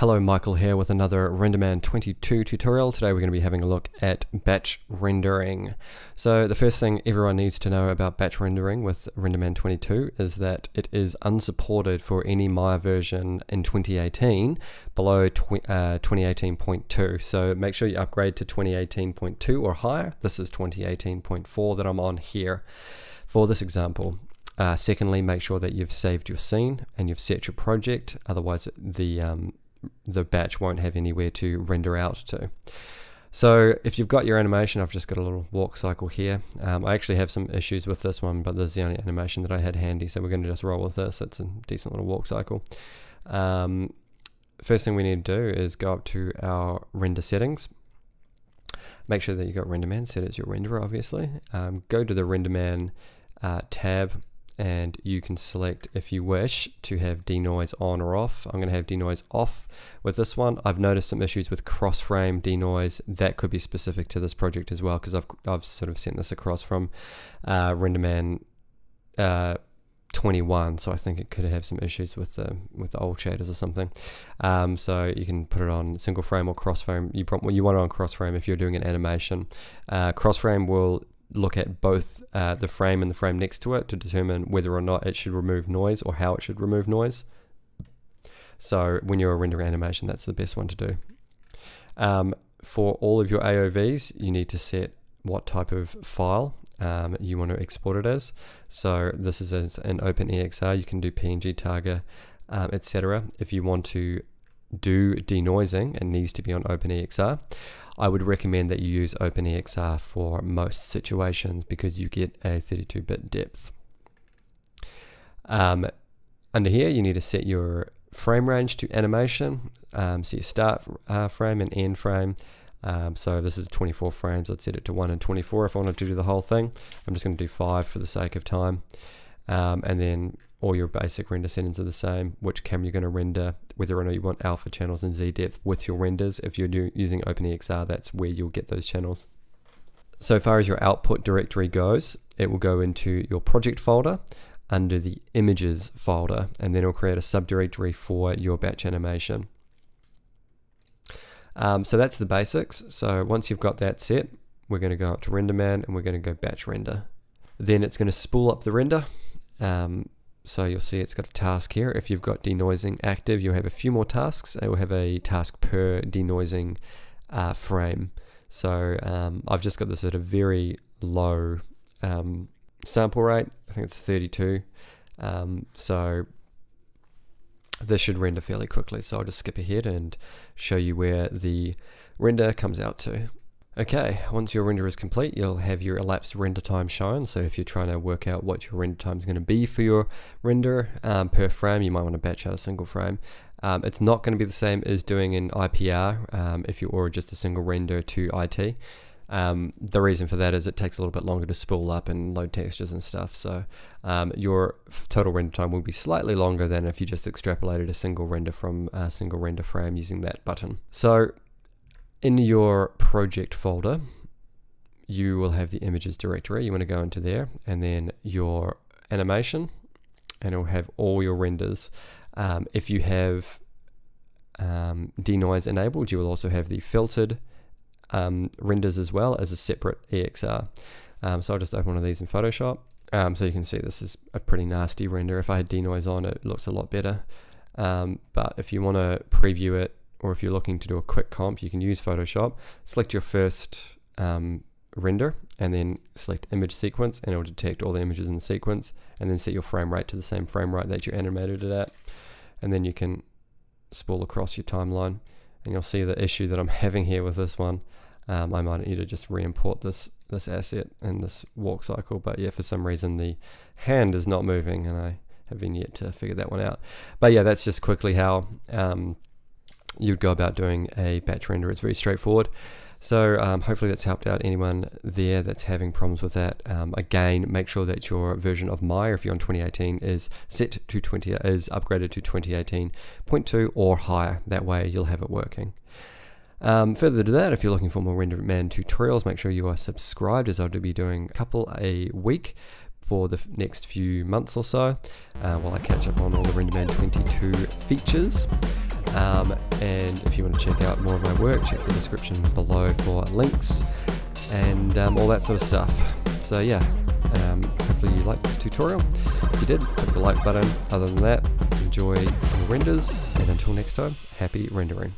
Hello, Michael here with another RenderMan 22 tutorial. Today we're going to be having a look at batch rendering. So the first thing everyone needs to know about batch rendering with RenderMan 22 is that it is unsupported for any Maya version in 2018 below 2018.2. So make sure you upgrade to 2018.2 or higher. This is 2018.4 that I'm on here for this example. Secondly, make sure that you've saved your scene and you've set your project, otherwise the batch won't have anywhere to render out to. So if you've got your animation, I've just got a little walk cycle here. I actually have some issues with this one, but this is the only animation that I had handy, so we're going to just roll with this. It's a decent little walk cycle. First thing we need to do is go up to our render settings. Make sure that you've got RenderMan set as your renderer, obviously. Go to the RenderMan tab, and you can select if you wish to have denoise on or off. I'm going to have denoise off with this one. I've noticed some issues with cross frame denoise. That could be specific to this project as well, because I've sort of sent this across from RenderMan 21, so I think it could have some issues with the old shaders or something. So you can put it on single frame or cross frame. You want it on cross frame if you're doing an animation. Cross frame will look at both the frame and the frame next to it to determine whether or not it should remove noise or how it should remove noise. So when you're rendering animation, that's the best one to do. For all of your AOVs, you need to set what type of file you want to export it as. So this is an OpenEXR. You can do PNG, Targa, etc. If you want to do denoising, it needs to be on OpenEXR. I would recommend that you use OpenEXR for most situations because you get a 32-bit depth. Under here, you need to set your frame range to animation, so your start frame and end frame. So this is 24 frames. I'd set it to 1 and 24 if I wanted to do the whole thing. I'm just going to do 5 for the sake of time. And then all your basic render settings are the same, which camera you're going to render, whether or not you want alpha channels and Z-depth with your renders. If you're using OpenEXR, that's where you'll get those channels. So far as your output directory goes, it will go into your project folder under the images folder, and then it'll create a subdirectory for your batch animation. So that's the basics. So once you've got that set, we're going to go up to RenderMan and we're going to go batch render. Then it's going to spool up the render. So you'll see it's got a task here. If you've got denoising active, you'll have a few more tasks. It will have a task per denoising frame. So I've just got this at a very low sample rate. I think it's 32. So this should render fairly quickly. So I'll just skip ahead and show you where the render comes out to. Okay, once your render is complete, you'll have your elapsed render time shown. So if you're trying to work out what your render time is going to be for your render per frame, you might want to batch out a single frame. It's not going to be the same as doing an IPR if you order just a single render to IT. The reason for that is it takes a little bit longer to spool up and load textures and stuff, so your total render time will be slightly longer than if you just extrapolated a single render from a single render frame using that button. So in your project folder, you will have the images directory. You want to go into there, and then your animation, and it will have all your renders. If you have denoise enabled, you will also have the filtered renders as well as a separate EXR. So I'll just open one of these in Photoshop. So you can see this is a pretty nasty render. If I had denoise on, it looks a lot better. But if you want to preview it, or if you're looking to do a quick comp, you can use Photoshop. Select your first render and then select image sequence, and it will detect all the images in the sequence, and then set your frame rate to the same frame rate that you animated it at. And then you can spool across your timeline, and you'll see the issue that I'm having here with this one. I might need to just re-import this asset and this walk cycle, but yeah, for some reason the hand is not moving, and I haven't yet to figure that one out. But yeah, that's just quickly how you'd go about doing a batch render. It's very straightforward. So hopefully that's helped out anyone there that's having problems with that. Again, make sure that your version of Maya, if you're on 2018, is set to is upgraded to 2018.2 or higher. That way you'll have it working. Further to that, if you're looking for more RenderMan tutorials, make sure you are subscribed, as I'll be doing a couple a week for the next few months or so, while I catch up on all the RenderMan 22 features. And if you want to check out more of my work, check the description below for links and all that sort of stuff. So yeah, hopefully you liked this tutorial. If you did, click the like button. Other than that, enjoy your renders, and until next time, happy rendering.